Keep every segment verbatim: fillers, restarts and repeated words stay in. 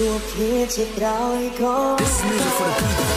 to a pitch it all goes. This is music for the people.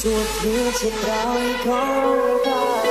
To a future, now we go.